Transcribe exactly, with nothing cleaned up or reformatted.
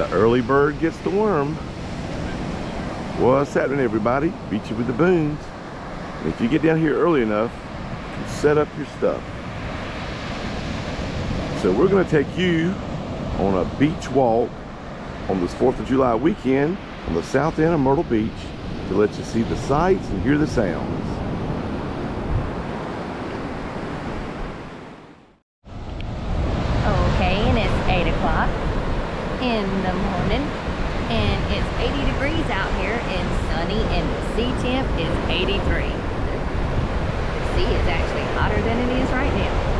The early bird gets the worm. What's happening, everybody? Beachin with the Boones. And if you get down here early enough, you can set up your stuff. So we're going to take you on a beach walk on this fourth of July weekend on the south end of Myrtle Beach to let you see the sights and hear the sounds. In the morning, and it's eighty degrees out here and sunny, and the sea temp is eighty-three. The sea is actually hotter than it is right now.